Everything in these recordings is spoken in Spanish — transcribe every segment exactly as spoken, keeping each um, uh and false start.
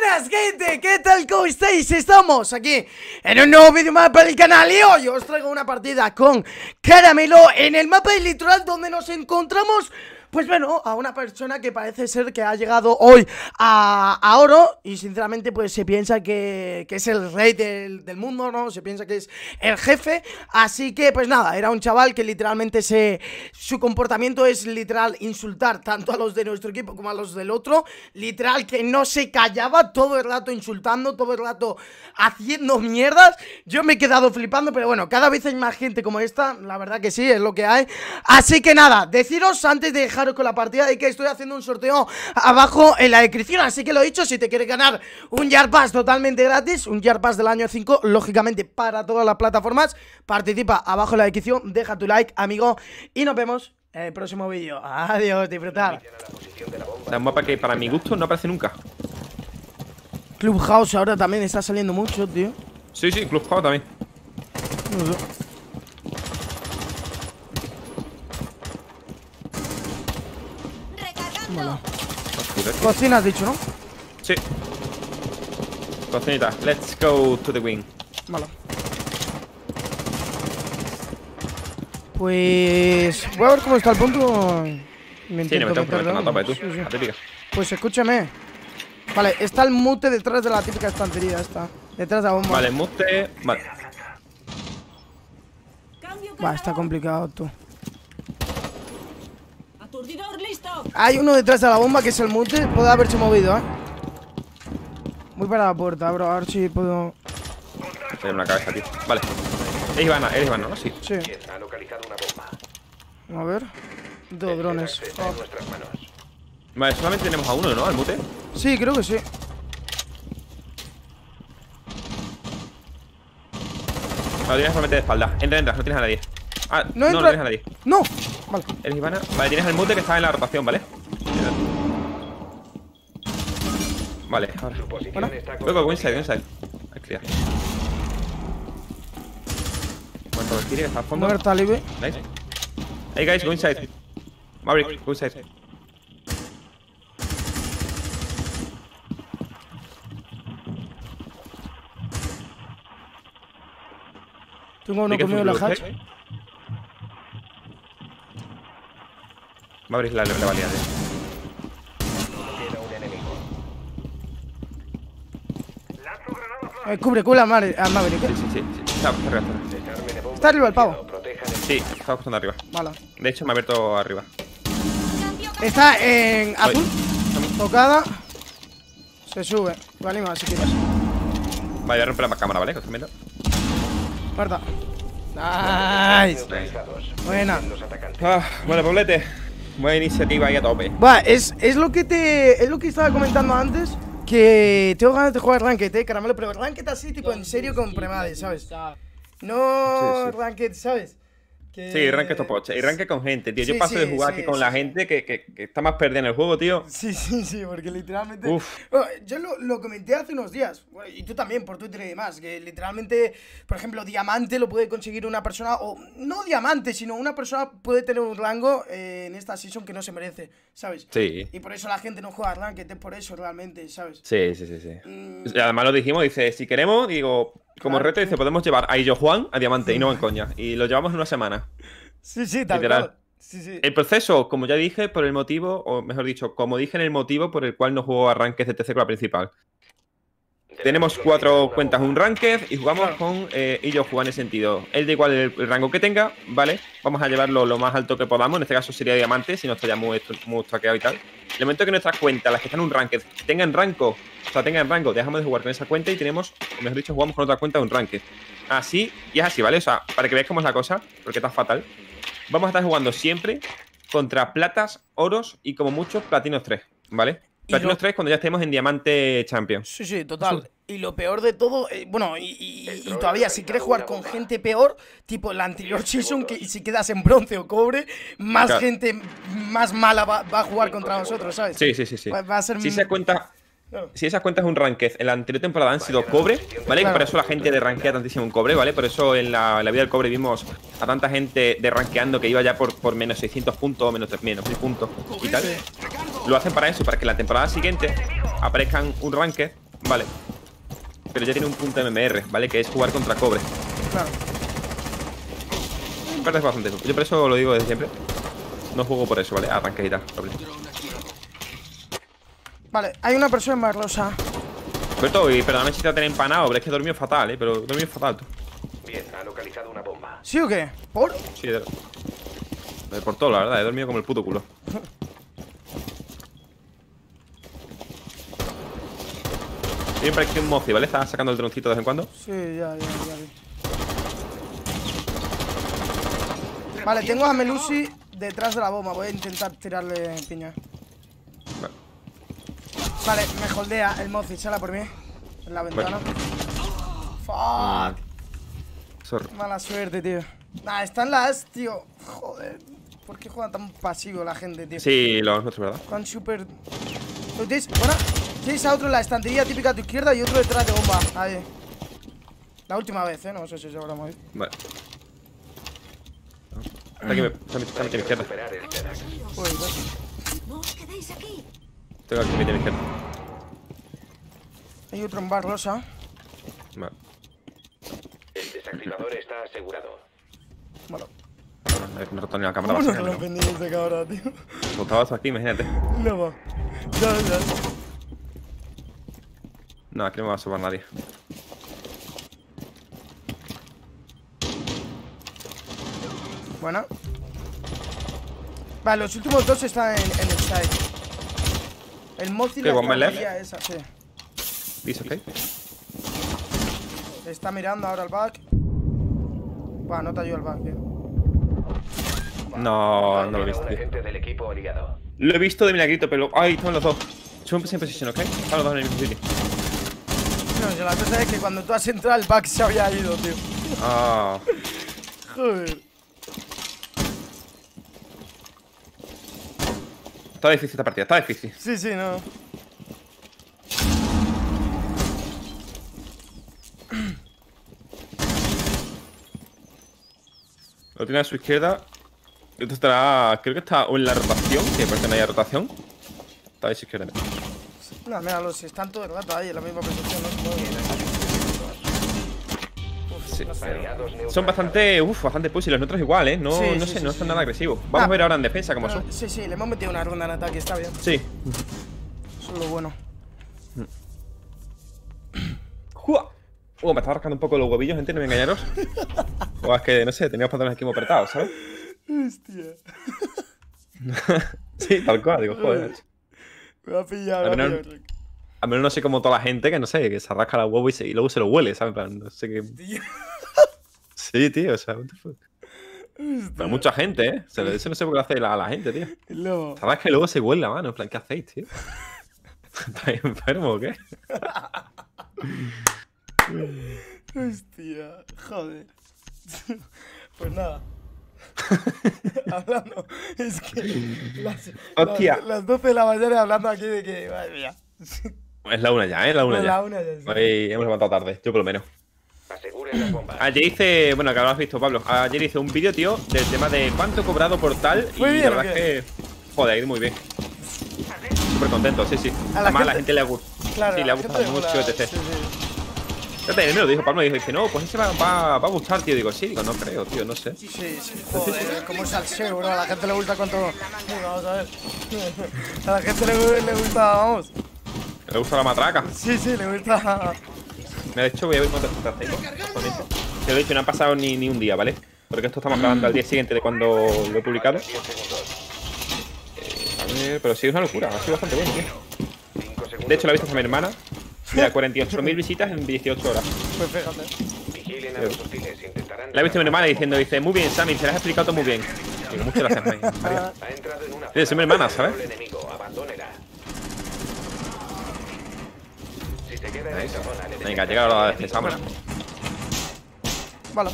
buenas, gente, ¿qué tal? ¿Cómo estáis? Estamos aquí en un nuevo vídeo más para el canal y hoy os traigo una partida con Caramelo en el mapa del litoral, donde nos encontramos, pues bueno, a una persona que parece ser que ha llegado hoy a, a oro. Y sinceramente pues se piensa que, que es el rey del, del mundo, ¿no? Se piensa que es el jefe. Así que pues nada, era un chaval que literalmente se, su comportamiento es literal insultar tanto a los de nuestro equipo como a los del otro. Literal que no se callaba, todo el rato insultando, todo el rato haciendo mierdas. Yo me he quedado flipando, pero bueno, cada vez hay más gente como esta. La verdad que sí, es lo que hay. Así que nada, deciros antes de dejar con la partida de que estoy haciendo un sorteo abajo en la descripción, así que lo he dicho, si te quieres ganar un Year Pass totalmente gratis, un Year Pass del año cinco, lógicamente para todas las plataformas, participa abajo en la descripción, deja tu like, amigo, y nos vemos en el próximo vídeo. Adiós, disfrutar. Un mapa que para mi gusto no aparece nunca. Clubhouse ahora también está saliendo mucho, tío. Sí, sí, Clubhouse también. No sé. Bueno. Cocina has dicho, ¿no? Sí. Cocinita. Let's go to the wing. Vale. Pues voy a ver cómo está el punto. Me sí, no me tengo que meter tapa, tú. Sí, sí. Pues escúchame. Vale, está el mute detrás de la típica estantería esta. Detrás de la bomba. Vale, mute. Vale. Va, está complicado, tú. Hay uno detrás de la bomba que es el mute. Puede haberse movido, eh. Voy para la puerta, bro. A ver si puedo. Hay una cabeza aquí. Vale. Es Ivana, eres Ivana, ¿no? Sí. Sí. Ha localizado una bomba. A ver. Dos drones. Oh. Vale, solamente tenemos a uno, ¿no? Al mute. Sí, creo que sí. No, tienes solamente de espalda. Entra, entra, no tienes a nadie. Ah, no, no, no tienes a nadie. No. Vale. Eres Ivana. Vale, tienes el mute que está en la rotación, ¿vale? Vale, ahora. Bueno. Luego, inside, inside. Hay que liar. Muerto el Kiri, que está al fondo. Muerto Alibi. Nice. Hey guys, go inside. Maverick, go inside. Tengo uno conmigo en la hatch. Va a abrir la, la, la validez. Eh, cubre culo a Maverick. Sí, sí, sí, sí. Está, está arriba, está. ¿Está arriba el pavo? Sí, está bastante arriba. Vale. De hecho, me ha abierto arriba. Está en azul. Tocada. Se sube. Lo anima si quieres. Vale, voy a romper la cámara, ¿vale? Parta. Nice. Buena. Ah, bueno, Poblete. Buena iniciativa ahí a tope. Va, es, es lo que te. Es lo que estaba comentando antes. Que tengo ganas de jugar Ranked, eh, Caramelo, pero Ranked así, tipo en serio con premade, ¿sabes? No sí, sí. Ranked, ¿sabes? Que... Sí, Ranked topoche. Y Ranked con gente, tío. Sí, Yo paso sí, de jugar sí, aquí con sí. la gente que, que, que está más perdida en el juego, tío. Sí, sí, sí, porque literalmente. Uf. Bueno, yo lo, lo comenté hace unos días. Bueno, y tú también, por Twitter y demás. Que literalmente, por ejemplo, diamante lo puede conseguir una persona. O no diamante, sino una persona puede tener un rango eh, en esta season que no se merece, ¿sabes? Sí. Y por eso la gente no juega Ranked, es por eso realmente, ¿sabes? Sí, sí, sí. sí. Mm. Además lo dijimos, dice, si queremos, digo. Como claro. reto dice, podemos llevar a IlloJuan a diamante sí. y no en coña. Y lo llevamos en una semana. Sí, sí, tal cual. Sí, sí. El proceso, como ya dije, por el motivo, o mejor dicho, como dije en el motivo por el cual no juego a Ranked de T C con la principal. Tenemos cuatro cuentas, un Ranked y jugamos claro. con eh, IlloJuan en sentido. Él da igual el, el rango que tenga, ¿vale? Vamos a llevarlo lo más alto que podamos. En este caso sería diamante, si no está ya muy, muy stockeado y tal. En el momento que nuestras cuentas, las que están en un Ranked, tengan rango, o sea, tengan rango, dejamos de jugar con esa cuenta y tenemos, o mejor dicho, jugamos con otra cuenta de un Ranked. Así, y es así, ¿vale? O sea, para que veáis cómo es la cosa, porque está fatal. Vamos a estar jugando siempre contra platas, oros y como muchos platinos tres, ¿vale? Platinos tres cuando ya estemos en diamante champion. Sí, sí, total. Y lo peor de todo, eh, bueno, y, y, y todavía si quieres jugar con gente peor, tipo la anterior season, que si quedas en bronce o cobre, más claro. gente más mala va, va a jugar contra nosotros, ¿sabes? Sí, sí, sí, sí. Va, va a ser... Si esas cuentas claro. si esa cuenta es un ranked, en la anterior temporada han sido cobre, ¿vale? Claro. Por eso la gente de rankea tantísimo en cobre, ¿vale? Por eso en la, en la vida del cobre vimos a tanta gente de rankeando que iba ya por, por menos seiscientos puntos o menos tres mil puntos y tal. Lo hacen para eso, para que en la temporada siguiente aparezcan un ranked Vale. Pero ya tiene un punto M M R, ¿vale? Que es jugar contra cobre. Claro. Me parece bastante eso. Yo por eso lo digo desde siempre. No juego por eso, ¿vale? Arranqueita. Vale, hay una persona en Barlosa. Berto, y perdóname si te ha tenido empanado, pero es que he dormido fatal, ¿eh? Pero he dormido fatal, tú. Bien, ha localizado una bomba. ¿Sí o qué? ¿Por? Sí, de... por todo, la verdad. He dormido como el puto culo. Siempre aquí un mozi, ¿vale? Está sacando el droncito de vez en cuando. Sí, ya, ya, ya. Vale, tengo a Melusi detrás de la bomba. Voy a intentar tirarle piña. Vale, vale, me holdea el mozi. Sala por mí. En la ventana. Vale. Fuck. Sorry. Mala suerte, tío. Nah, están las, tío. Joder. ¿Por qué juegan tan pasivo la gente, tío? Sí, lo hemos hecho, ¿verdad? Están súper... Bueno, tienes a otro en la estantería típica a tu izquierda y otro detrás de bomba. Ahí. La última vez, ¿eh? No sé si se habrá movido. Vale. Está aquí, está aquí a mi izquierda. Uy, tengo aquí a mi izquierda. Hay otro en bar rosa. Vale. El desactivador está asegurado. Bueno. Me he roto ni la cámara. ¿Cómo no lo vendiste, cabrón, tío? Me botabas aquí, imagínate. No, va. No, no. No, aquí no me va a salvar nadie. Bueno. Vale, los últimos dos están en, en el side. El mozi la batería esa, sí. ¿Vis ok? Está mirando ahora al back. Buah, no te ayuda el back, tío. Buah. No, no lo he visto, tío. Lo he visto de milagrito, pero... ¡Ay, están los dos! Siempre en posición, ¿ok? Están los dos en el mismo sitio. No, la cosa es que cuando tú has entrado el back se había ido, tío. Ah. Joder. Está difícil esta partida, está difícil. Sí, sí, no. Lo tiene a su izquierda. Esto estará... Creo que está o en la rotación, que parece que no haya rotación. Está a su izquierda. No, mira, los están todo el rato ahí en la misma posición, ¿no? Sí. Son bastante, uff, bastante pussy los otros igual, ¿eh? No, sí, no sí, sé, sí, no están sí. nada agresivos. Vamos ah, a ver ahora en defensa cómo no, son. Sí, sí, le hemos metido una ronda en ataque, está bien. Sí. Eso es lo bueno. ¡Jua! Uh, me estaba rascando un poco los huevillos, gente, no me engañaros. O es que, no sé, teníamos pantalones aquí muy apretados, ¿sabes? Hostia. Sí, tal cual, digo, joder. Me va a pillar, al menos, al menos no sé como toda la gente que no sé, que se arrasca la huevo y, se, y luego se lo huele, ¿sabes? En plan, no sé qué. Sí, tío, o sea, what the fuck. Pero mucha gente, ¿eh? O sea, eso no sé por qué lo hace la, la gente, tío. Lobo. Se arrasca y luego se huele la mano, en plan, ¿qué hacéis, tío? ¿Estáis enfermo o qué? Hostia, joder. Pues nada. Hablando, es que las, hostia. Las, las doce de la mañana hablando aquí de que, madre mía. Es la una ya, ¿eh? La una no, ya. La una ya sí. Hoy hemos levantado tarde, yo por lo menos. Ayer hice, bueno, que habrás visto, Pablo. Ayer hice un vídeo, tío, del tema de cuánto he cobrado por tal. Muy y bien, la verdad es que, joder, muy bien. Súper contento, sí, sí. A Además, gente... a la gente le ha gustado. Claro, sí, le ha gustado mucho, etcétera. Sí, sí. Me lo dijo Pablo, me dijo, dice, no, pues ese va, va, va a gustar, tío. Digo, sí, digo, no creo, tío, no sé. Sí, sí, sí. Joder, como salsero, bro. A la gente le gusta cuánto... Bueno, vamos a ver. A la gente le, le gusta, vamos. ¿Le gusta la matraca? Sí, sí, le gusta... Me ha dicho, voy a ver cuánto tengo. Te lo he dicho, no ha pasado ni, ni un día, ¿vale? Porque esto estamos grabando al día siguiente de cuando lo he publicado. Eh, a ver, pero sí, es una locura. Ha sido bastante bien, tío. De hecho, la he visto a mi hermana. Mira, cuarenta y ocho mil visitas en dieciocho horas. Pues fíjate. La he visto mi hermana diciendo, dice, muy bien, Sammy, se las has explicado todo muy bien. Digo, muchas gracias, Sammy. Adiós. Soy mi hermana, ¿sabes? Venga, llega la hora de descansar. Vale.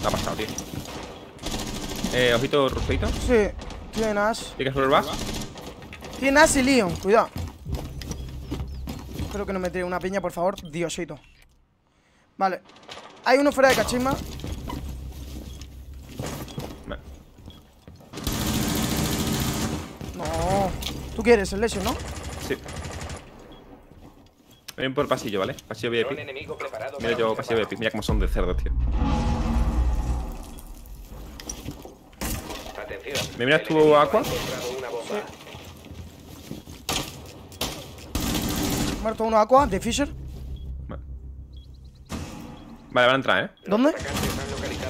¿Qué ha pasado, tío? Eh, ¿ojito rufeito? Sí, tienes. ¿Tienes un vas? Tiene Ash y Leon, cuidado. Espero que no me tire una piña, por favor. Diosito. Vale. Hay uno fuera de cachisma. No. Tú quieres el lesion, ¿no? Sí. Ven por el pasillo, ¿vale? Pasillo V I P. Mira yo pasillo V I P. Mira cómo son de cerdo, tío. ¿Me miras tú, Aqua? Sí. Muerto uno, Aqua, de Fisher. Vale. Vale, van a entrar, ¿eh? ¿Dónde?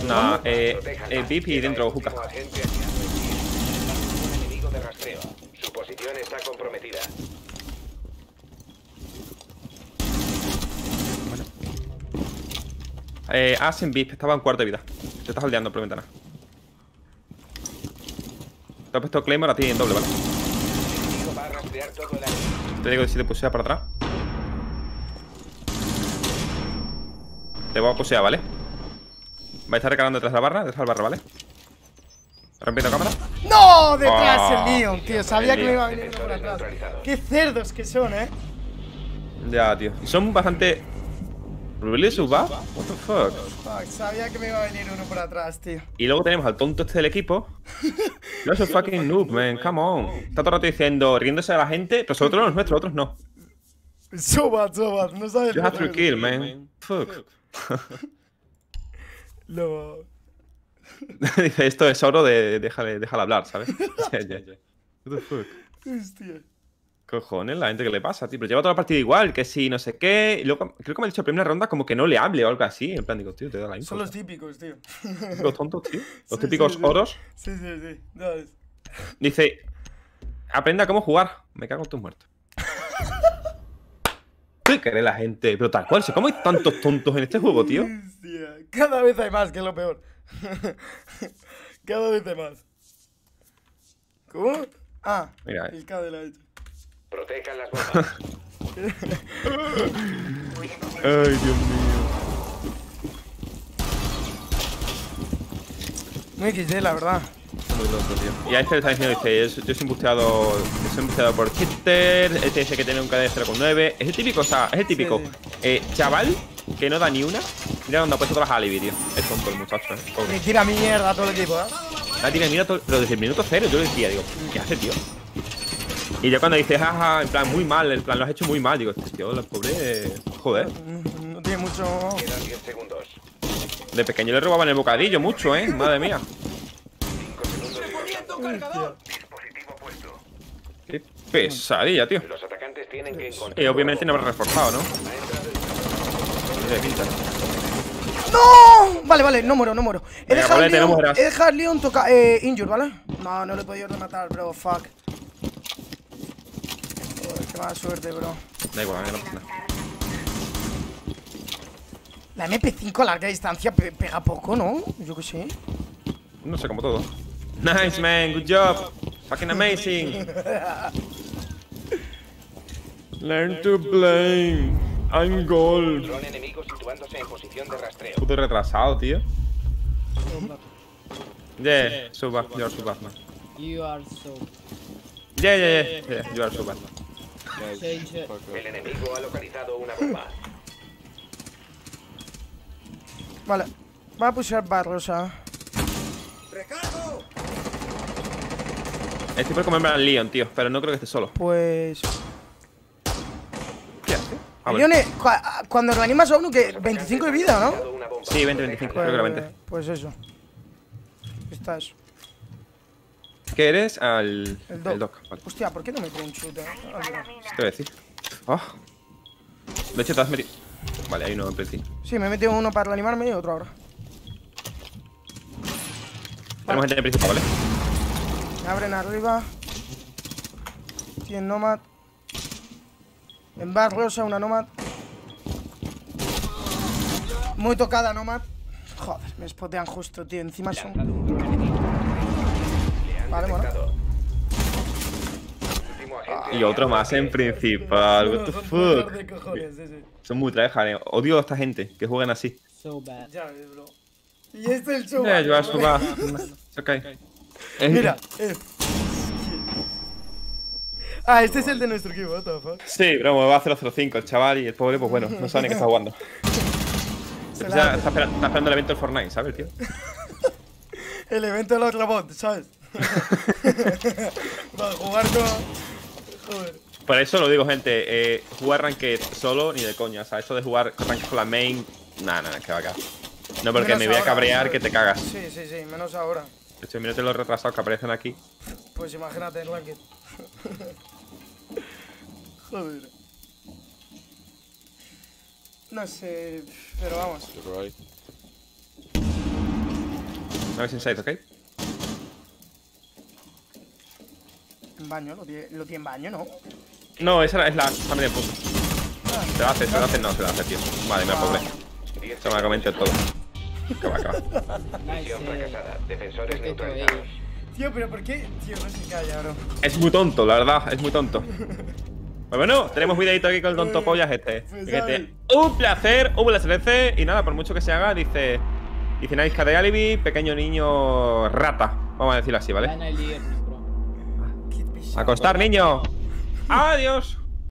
No, eh, eh, V I P y dentro, Juca. Su posición está comprometida. Eh, Ash en V I P, estaba en cuarto de vida. Te estás holdeando por ventana. Te ha puesto Claymore a ti en doble, ¿vale? Te digo si te pusea para atrás. Te voy a pusear, ¿vale? Va a estar recargando detrás de la barra, detrás de la barra, ¿vale? Rompiendo cámara. ¡No! Detrás oh, el Leon, tío. Sabía que me iba a venir por atrás. ¡Qué cerdos que son, eh! Ya, tío. Y son bastante. ¿Really suba? What the fuck? fuck? Sabía que me iba a venir uno por atrás, tío. Y luego tenemos al tonto este del equipo. No es un fucking noob, man. Come on. Está todo el rato diciendo, riéndose a la gente, pero sobre todo los nuestros, otros no. Suba, suba. No sabes. You have to kill, man. Fuck. Lo. Dice, esto es oro, de, déjale, déjale hablar, ¿sabes? Yeah, yeah, yeah. What the fuck. Hostia. Cojones, la gente que le pasa, tío. Pero lleva toda la partida igual, que si no sé qué. Y luego, creo que me ha dicho en primera ronda como que no le hable o algo así. En plan, digo, tío, te da la info. Son los típicos, tío. Los tontos, tío. Los sí, típicos sí, sí. oros. Sí, sí, sí. No, es... Dice, aprenda cómo jugar. Me cago en tus muertos. ¿Qué cree la gente? Pero tal cual, ¿cómo hay tantos tontos en este juego, tío? Hostia. Cada vez hay más, que es lo peor. Cada vez hay más. ¿Cómo? Ah, mira, el K de la hecha. Protejan las bombas. Ay, Dios mío. Muy equis de, la verdad. Muy loco, tío. Y a este le está diciendo, dice, yo soy embusteado, yo soy embusteado por cheater. Este dice que tiene un K D cero coma nueve. Es el típico, o sea, es el típico sí, sí. Eh, chaval que no da ni una. Mira dónde ha puesto todas las Alibi, tío. Es tonto el muchacho, eh. Pobre. Le tira mierda a todo el equipo, eh. Ah, tira mierda todo, pero desde el minuto cero yo le decía, digo, ¿qué hace, tío? Y ya cuando dices, jaja, en plan, muy mal, en plan, lo has hecho muy mal. Digo, tío, la pobre... Joder. No, no tiene mucho... Quedan diez segundos. De pequeño le robaban el bocadillo mucho, ¿eh? Madre mía. cinco segundos. Qué pesadilla, tío. Los atacantes tienen que encontrar... Y obviamente no habrá reforzado, ¿no? ¡No! Vale, vale, no muero, no muero. He dejado a Leon tocar... Eh, injure, ¿vale? No, no le he podido rematar, bro, fuck. Qué mala suerte, bro. Da igual, a mí no. La M P cinco a larga distancia pe pega poco, ¿no? Yo qué sé. No sé, como todo. Nice, man, good job. Fucking amazing. Learn to play. I'm gold. Puto retrasado, tío. Yeah, so bad. You are so bad, man. You are so Yeah, yeah, yeah. yeah you are so bad. El enemigo ha localizado una bomba. Vale, va a pushar Barrosa. ¡Recargo! Estoy por comerme al Leon, tío, pero no creo que esté solo. Pues... ¿Qué hace? Leon, cu cuando reanimas a uno, que veinticinco de vida, ¿no? Sí, veinte, veinticinco, pues, creo que veinte. Pues eso. Está eso. ¿Qué eres? Al el doc. El doc. Vale. Hostia, ¿por qué no me trae un chute? Oh, no. ¿Qué te voy a decir? Oh. De hecho, te has metido. Vale, ahí no me metí. Sí, me he metido uno para reanimarme y otro ahora. Tenemos vale. gente en el principal, ¿vale? Me abren arriba. Estoy en Nomad. En Bar Rosa, una Nomad. Muy tocada, Nomad. Joder, me spotean justo, tío. Encima son. Vale, bueno. Y otro más en principal. What the fuck. Son muy trajeanes. Odio a esta gente que juegan así. Y este es el show. Yeah, yo suba. Okay. Mira. Eh. Ah, este es el de nuestro equipo. What the fuck. Sí, pero me va a cero cero cinco el chaval y el pobre, pues bueno, no sabe ni qué está jugando. Se está, está, esperando, está esperando el evento del Fortnite, ¿sabes, tío? El evento de los robots, ¿sabes? Para jugar con... Joder. Por eso lo digo, gente, eh, jugar ranked solo ni de coña. O sea, eso de jugar ranked con la main, nada, nada, que va acá. No, porque menos me voy ahora, a cabrear que te cagas. Sí, sí, sí, menos ahora. De hecho, mírate los retrasados que aparecen aquí. Pues imagínate el ranked. Joder. No sé, pero vamos. You're right. No es inside, ¿ok? En baño, lo tiene, lo tiene en baño, ¿no? No, esa es la también de puto. Ah, se la hace, se la hace, no, se la hace, tío. Vale, me apoblé. Ah. Se me ha comentado todo. Acaba, acaba. Misión fracasada. Defensores neutralizados. Tío, pero ¿por qué? Tío, no se calla, bro. Es muy tonto, la verdad, es muy tonto. Bueno, tenemos videito aquí con el tonto pollas este. Pues este. Un placer, un placer. Y nada, por mucho que se haga, dice. Dice una hija de Alibi, pequeño niño rata. Vamos a decirlo así, ¿vale? Acostar, niño. Adiós.